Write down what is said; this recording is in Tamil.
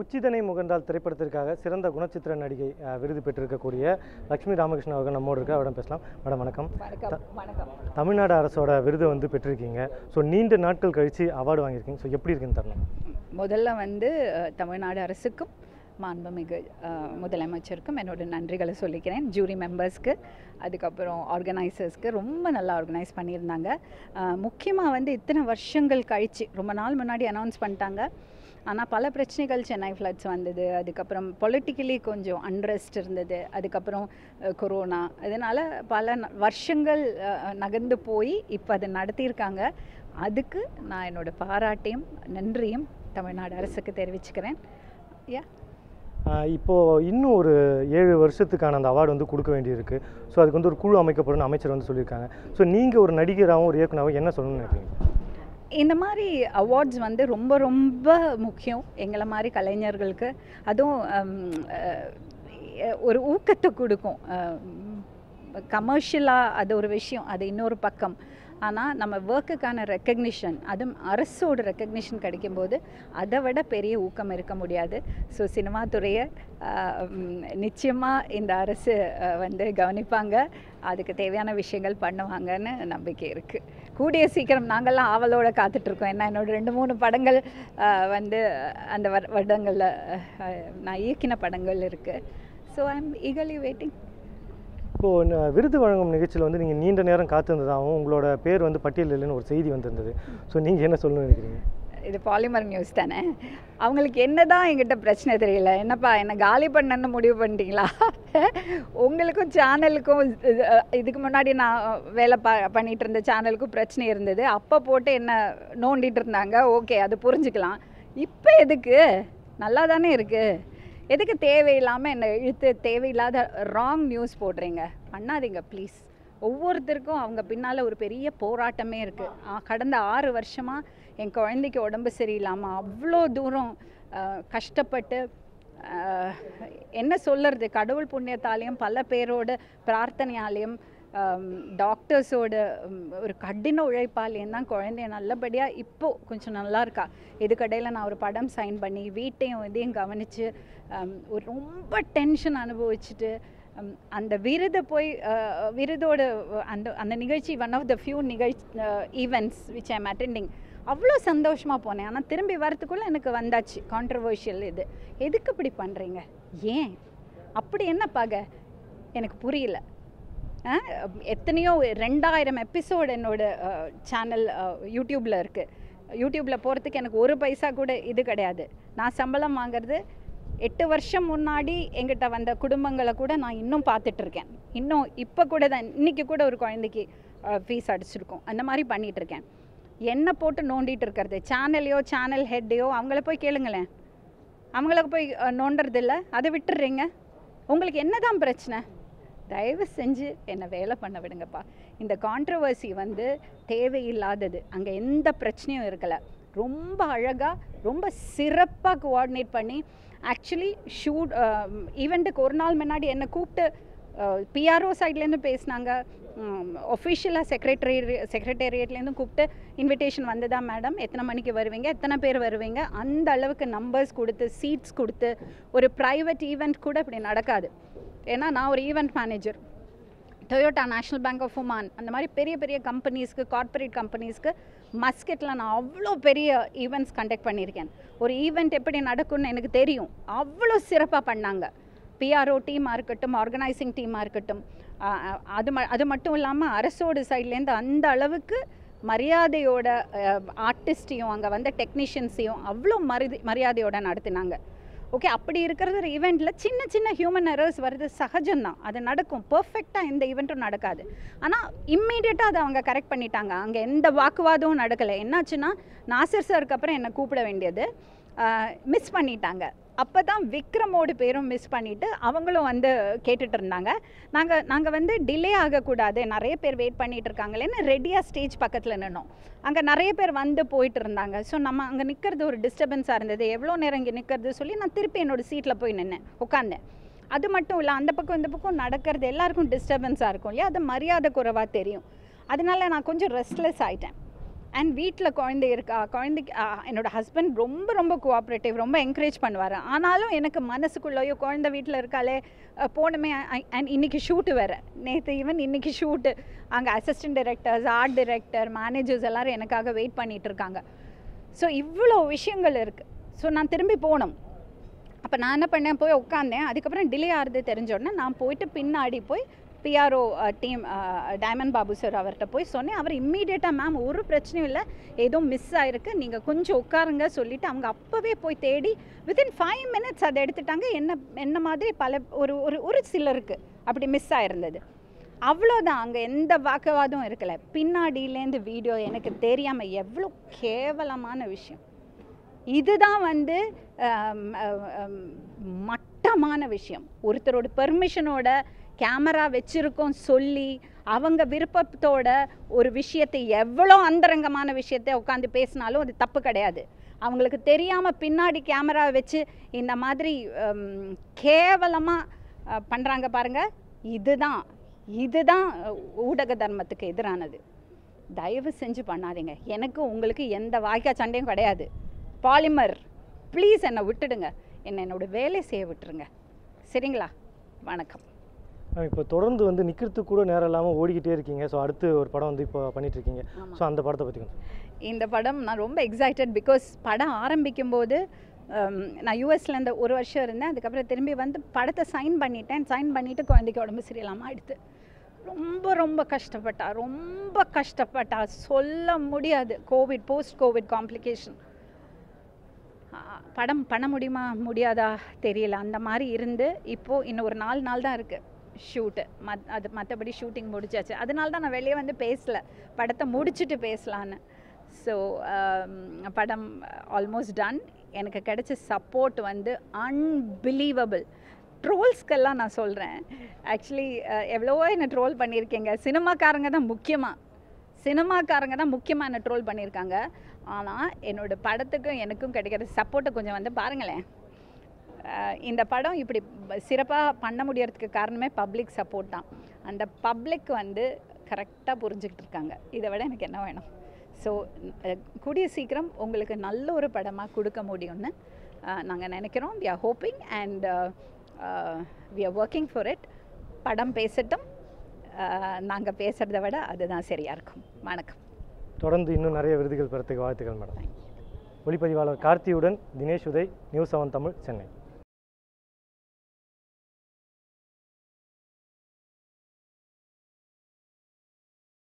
உச்சிதனை முகந்தால் திரைப்படத்திற்காக சிறந்த குணச்சித்திர நடிகை விருது பெற்றிருக்கக்கூடிய லக்ஷ்மி ராமகிருஷ்ணன் அவர்கள் நம்மோடு இருக்க அவரிடம் பேசலாம். மேடம் வணக்கம். வணக்கம். தமிழ்நாடு அரசோட விருது வந்து பெற்றிருக்கீங்க. ஸோ நீண்ட நாட்கள் கழித்து அவார்டு வாங்கியிருக்கீங்க. ஸோ எப்படி இருக்குன்னு தரணும்? முதல்ல வந்து தமிழ்நாடு அரசுக்கும் மாண்புமிகு முதலமைச்சருக்கும் என்னோட நன்றிகளை சொல்லிக்கிறேன். ஜூரி மெம்பர்ஸ்க்கு, அதுக்கப்புறம் ஆர்கனைசர்ஸ்க்கு ரொம்ப நல்லா ஆர்கனைஸ் பண்ணியிருந்தாங்க. முக்கியமாக வந்து இத்தனை வருஷங்கள் கழித்து, ரொம்ப நாள் முன்னாடி அனௌன்ஸ் பண்ணிட்டாங்க. ஆனால் பல பிரச்சனைகள், சென்னை ஃப்ளட்ஸ் வந்தது, அதுக்கப்புறம் பொலிட்டிக்கலி கொஞ்சம் அன்ரெஸ்ட் இருந்தது, அதுக்கப்புறம் கொரோனா, அதனால் பல வருஷங்கள் நகர்ந்து போய் இப்போ அதை நடத்தியிருக்காங்க. அதுக்கு நான் என்னோடய பாராட்டையும் நன்றியும் தமிழ்நாடு அரசுக்கு தெரிவிச்சுக்கிறேன். யா, இப்போது இன்னும் ஒரு 7 வருஷத்துக்கான அந்த அவார்டு வந்து கொடுக்க வேண்டியிருக்கு. ஸோ அதுக்கு வந்து ஒரு குழு அமைக்கப்படும் அமைச்சர் வந்து சொல்லியிருக்காங்க. ஸோ நீங்கள் ஒரு நடிகராகவும் ஒரு இயக்குனராகவும் என்ன சொல்லணும்னு நினைக்கிறீங்க? இந்த மாதிரி அவார்ட்ஸ் வந்து ரொம்ப ரொம்ப முக்கியம் எங்களை மாதிரி கலைஞர்களுக்கு. அதுவும் ஒரு ஊக்கத்தை கொடுக்கும். கமர்ஷியலாக அது ஒரு விஷயம், அது இன்னொரு பக்கம். ஆனால் நம்ம ஒர்க்குக்கான ரெக்கக்னிஷன், அதுவும் அரசோட ரெக்கக்னிஷன் கிடைக்கும்போது அதை விட பெரிய ஊக்கம் இருக்க முடியாது. ஸோ சினிமாத்துறையை நிச்சயமாக இந்த அரசு வந்து கவனிப்பாங்க, அதுக்கு தேவையான விஷயங்கள் பண்ணுவாங்கன்னு நம்பிக்கை இருக்குது. கூடிய சீக்கிரம் நாங்கள்லாம் ஆவலோடு காத்துட்ருக்கோம். ஏன்னா என்னோடய 2-3 படங்கள் வந்து அந்த வருடங்களில் நான் இயக்கின படங்கள் இருக்குது. So I am eagerly waiting. இப்போது விருது வழங்கும் நிகழ்ச்சியில் வந்து நீங்கள் நீண்ட நேரம் காத்திருந்ததாகவும் உங்களோட பேர் வந்து பட்டியலில்னு ஒரு செய்தி வந்திருந்தது. ஸோ நீங்கள் என்ன சொல்லணும்னு நினைக்கிறீங்க? இது பாலிமர் நியூஸ் தானே, அவங்களுக்கு என்ன தான் எங்கிட்ட பிரச்சனை தெரியல. என்னப்பா என்னை காலி பண்ணன்னு முடிவு பண்ணிட்டீங்களா? உங்களுக்கும் சேனலுக்கும் இதுக்கு முன்னாடி நான் வேலை பண்ணிகிட்டு இருந்த சேனலுக்கும் பிரச்சனை இருந்தது. அப்போ போட்டு என்ன நோண்டிகிட்டு இருந்தாங்க. ஓகே, அது புரிஞ்சுக்கலாம். இப்போ எதுக்கு? நல்லா தானே இருக்குது. எதுக்கு தேவையில்லாமல் என்னை இழுத்து தேவையில்லாத ராங் நியூஸ் போடுறீங்க? பண்ணாதீங்க ப்ளீஸ். ஒவ்வொருத்தருக்கும் அவங்க பின்னால் ஒரு பெரிய போராட்டமே இருக்குது. கடந்த 6 வருஷமாக என் குழந்தைக்கு உடம்பு சரியில்லாமல் அவ்வளோ தூரம் கஷ்டப்பட்டு, என்ன சொல்கிறது, கடவுள் புண்ணியத்தாலேயும் பல பேரோட பிரார்த்தனையாலேயும் டாக்டர்ஸோட ஒரு கடின உழைப்பாலேயும் தான் குழந்தைய நல்லபடியாக இப்போது கொஞ்சம் நல்லா இருக்கா. இதுக்கடையில் நான் ஒரு படம் சைன் பண்ணி வீட்டையும் இதையும் கவனித்து ஒரு ரொம்ப டென்ஷன் அனுபவிச்சுட்டு அந்த விருதை போய் விருதோட அந்த அந்த நிகழ்ச்சி one of the few events which I am attending. அவ்வளோ சந்தோஷமாக போனேன். ஆனால் திரும்பி வரத்துக்குள்ளே எனக்கு வந்தாச்சு கான்ட்ரவர்ஷியல். இது எதுக்கு இப்படி பண்ணுறீங்க? ஏன் அப்படி என்ன பகை? எனக்கு புரியல. எத்தனையோ 2000 எபிசோடு என்னோடய சேனல் யூடியூப்பில் இருக்குது. யூடியூப்பில் போகிறதுக்கு எனக்கு ஒரு பைசா கூட இது கிடையாது. நான் சம்பளம் வாங்கிறது 8 வருஷம் முன்னாடி எங்கிட்ட வந்த குடும்பங்களை கூட நான் இன்னும் பார்த்துட்ருக்கேன். இன்னும் இப்போ கூட தான், இன்றைக்கி கூட ஒரு குழந்தைக்கு ஃபீஸ் அடிச்சிருக்கோம். அந்த மாதிரி பண்ணிகிட்ருக்கேன். என்ன போட்டு நோண்டிகிட்டு இருக்கிறது? சேனலையோ சேனல் ஹெட்டையோ அவங்கள போய் கேளுங்களேன். அவங்களுக்கு போய் நோண்டுறதில்ல, அதை விட்டுடுறீங்க. உங்களுக்கு என்ன தான் பிரச்சனை? தயவு செஞ்சு என்னை வேலை பண்ண விடுங்கப்பா. இந்த கான்ட்ரவர்சி வந்து தேவையில்லாதது. அங்கே எந்த பிரச்சனையும் இருக்கலை. ரொம்ப அழகாக ரொம்ப சிறப்பாக கோஆர்டினேட் பண்ணி, ஆக்சுவலி ஷூட் ஈவெண்ட்டுக்கு ஒரு நாள் முன்னாடி என்னை கூப்பிட்டு பிஆர்ஓ சைட்லேருந்து பேசினாங்க. ஒஃபிஷியலாக செக்ரட்டேரியட்லேருந்து கூப்பிட்டு இன்விடேஷன் வந்ததா, மேடம் எத்தனை மணிக்கு வருவீங்க, எத்தனை பேர் வருவீங்க, அந்த அளவுக்கு நம்பர்ஸ் கொடுத்து சீட்ஸ் கொடுத்து. ஒரு ப்ரைவேட் ஈவெண்ட் கூட இப்படி நடக்காது. ஏன்னா நான் ஒரு event manager. Toyota, National Bank of Oman, அந்த மாதிரி பெரிய பெரிய கம்பெனிஸ்க்கு, கார்ப்பரேட் கம்பெனிஸ்க்கு மஸ்கெட்டில் நான் அவ்வளோ பெரிய ஈவெண்ட்ஸ் கண்டக்ட் பண்ணியிருக்கேன். ஒரு ஈவெண்ட் எப்படி நடக்கும்னு எனக்கு தெரியும். அவ்வளோ சிறப்பாக பண்ணாங்க. பிஆர்ஓ டீமாக இருக்கட்டும், ஆர்கனைசிங் டீமாக இருக்கட்டும், அது மட்டும் இல்லாமல் அரசோட சைட்லேருந்து அந்த அளவுக்கு மரியாதையோட ஆர்டிஸ்டையும் அங்கே வந்த டெக்னீஷியன்ஸையும் அவ்வளோ மரியாதையோடு நடத்தினாங்க. ஓகே, அப்படி இருக்கிறது ஒரு ஈவெண்ட்டில் சின்ன சின்ன ஹியூமன் எரர்ஸ் வருது, சகஜம்தான், அது நடக்கும். பர்ஃபெக்டாக எந்த ஈவெண்ட்டும் நடக்காது. ஆனால் இம்மீடியட்டாக அதை அவங்க கரெக்ட் பண்ணிட்டாங்க. அங்கே எந்த வாக்குவாதமும் நடக்கலை. என்னாச்சுன்னா, நாசர் சாருக்கு அப்புறம் என்னை கூப்பிட வேண்டியது மிஸ் பண்ணிட்டாங்க. அப்போ தான் விக்ரமோட பேரும் மிஸ் பண்ணிவிட்டு அவங்களும் வந்து கேட்டுட்டு இருந்தாங்க. நாங்கள் வந்து டிலே ஆகக்கூடாது, நிறைய பேர் வெயிட் பண்ணிகிட்டு இருக்காங்களேன்னு ரெடியாக ஸ்டேஜ் பக்கத்தில் நின்னோம். அங்கே நிறைய பேர் வந்து போயிட்டு இருந்தாங்க. ஸோ நம்ம அங்கே நிற்கிறது ஒரு டிஸ்டர்பன்ஸாக இருந்தது. எவ்வளோ நேரம் இங்கே நிற்கிறது சொல்லி நான் திருப்பி என்னோடய சீட்டில் போய் நின்னேன், உட்காந்தேன். அது மட்டும் இல்லை, அந்த பக்கம் இந்த பக்கம் நடக்கிறது எல்லாருக்கும் டிஸ்டர்பன்ஸாக இருக்கும் இல்லையா, அது மரியாதை குறைவாக தெரியும். அதனால நான் கொஞ்சம் ரெஸ்ட்லெஸ் ஆகிட்டேன். And வீட்ல குழந்தை இருக்கா குழந்தைக்கு என்னோட ஹஸ்பண்ட் ரொம்ப ரொம்ப கோஆபரேட்டிவ் ரொம்ப என்கரேஜ் பண்ணுவார் ஆனாலும் எனக்கு மனசுக்குள்ளேயோ குழந்தை வீட்ல இருக்காலே போணுமே and இன்னைக்கு ஷூட் வேற நேத்து ஈவன் இன்னைக்கு ஷூட் அங்க assistant directors art director managers எல்லாரும் எனக்காக வெயிட் பண்ணிட்டு இருக்காங்க சோ இவ்ளோ விஷயங்கள் இருக்கு சோ நான் திரும்பி போணும் அப்ப நான் என்ன பண்ணேன் போய் உட்கார்ந்தேன் அதுக்கு அப்புறம் டிலே ஆறது தெரிஞ்ச உடனே நான் போய்ட்டு பின்னாடி போய் PRO team Diamond Babu sir avarta poi sonna avar immediate ah ma'am oru prachne illa edho miss a irukku neenga konja okkarunga sollitu avanga appave poi thedi within 5 minutes ad eduthanga enna madri pala oru sillarukku appadi miss a irundhathu avlodha anga endha vaakavadum irukala pinnadi ilende video enakku theriyama evlo kevalamana vishayam idhu vandu mattamana vishayam orutharoda permission oda camera வெச்சிருக்கோம் சொல்லி அவங்க விருப்பத்தோட ஒரு விஷயத்தை எவ்வளோ அந்தரங்கமான விஷயத்தை உட்கார்ந்து பேசினாலும் அது தப்பு கிடையாது அவங்களுக்கு தெரியாம பின்னாடி கேமரா வெச்சு இந்த மாதிரி கேவலமா பண்றாங்க பாருங்க இதுதான் ஊடக தர்மத்துக்கு எதிரானது தயவு செஞ்சு பண்ணாதீங்க எனக்கு உங்களுக்கு எந்த வாய்க்கா சண்டையும் கிடையாது பாலிமர் ப்ளீஸ் என்ன விட்டுடுங்க என்னோட வேலை செய்ய விட்டுருங்க சரிங்களா வணக்கம் இப்போ தொடர்ந்து வந்து நிக்கிறது கூட நேர இல்லாம ஓடிக்கிட்டே இருக்கீங்க சோ அடுத்து ஒரு படம் வந்து இப்போ பண்ணிட்டு இருக்கீங்க சோ அந்த படத்தை பத்தி இந்த படம் நான் ரொம்ப எக்ஸைட்டட் बिकॉज படம் ஆரம்பிக்கும்போது நான் யுஎஸ்ல இருந்த ஒரு வருஷம் இருந்தேன் அதுக்கு அப்புறம் திரும்பி வந்து படத்தை சைன் பண்ணிட்டு குழந்தைக்கு உடம்பு சரியில்லாம ஆயிடுது ரொம்ப ரொம்ப கஷ்டப்பட்டா சொல்ல முடியாது கோவிட் போஸ்ட் கோவிட் காம்ப்ளிகேஷன் படம் பண்ண முடியுமா முடியாதா தெரியல அந்த மாதிரி இருந்து இப்போ இன்னொரு 4 நாள் தான் இருக்கு ஷூட் அது மத்தபடி ஷூட்டிங் முடிச்சாச்சு அதனால தான் நான் வெளிய வந்து பேசல படத்தை முடிச்சிட்டு பேசலாம்னு சோ படம் ஆல்மோஸ்ட் டன் எனக்கு கிடைச்ச சப்போர்ட் வந்து அன்பிலீவபிள் ட்ரோல்ஸ்க்கெல்லாம் நான் சொல்றேன் ஆக்சுவலி எவ்வளவோ என்ன ட்ரோல் பண்ணிருக்கீங்க சினிமாக்காரங்க தான் முக்கியமா என்ன ட்ரோல் பண்ணிருக்காங்க ஆனா என்னோட படத்துக்கு எனக்கும் கிடைக்கிற சப்போர்ட் கொஞ்சம் வந்து பாருங்களேன் இந்த படம் இப்படி சிறப்பா பண்ண முடியறதுக்கு காரணமே பப்ளிக் சப்போர்ட் தான் அந்த பப்ளிக் வந்து கரெக்ட்டா புரிஞ்சிட்டு இருக்காங்க இத விட எனக்கு என்ன வேணும் சோ கூடிய சீக்கிரம் உங்களுக்கு நல்ல ஒரு படமா கொடுக்க முடியும்னு நாங்க நினைக்கிறோம் we are hoping and we are working for it படம் பேசட்டும் நாங்க பேசறத விட அதுதான் சரியா இருக்கும் வணக்கம் தொடர்ந்து இன்னும் நிறைய விருதுகள் பெறதுக்கு வாழ்த்துக்கள் மேடம் ஒளிப்பதிவாளர் கார்த்தியுடன் தினேஷ் உதய் நியூஸ் 7 தமிழ் சென்னை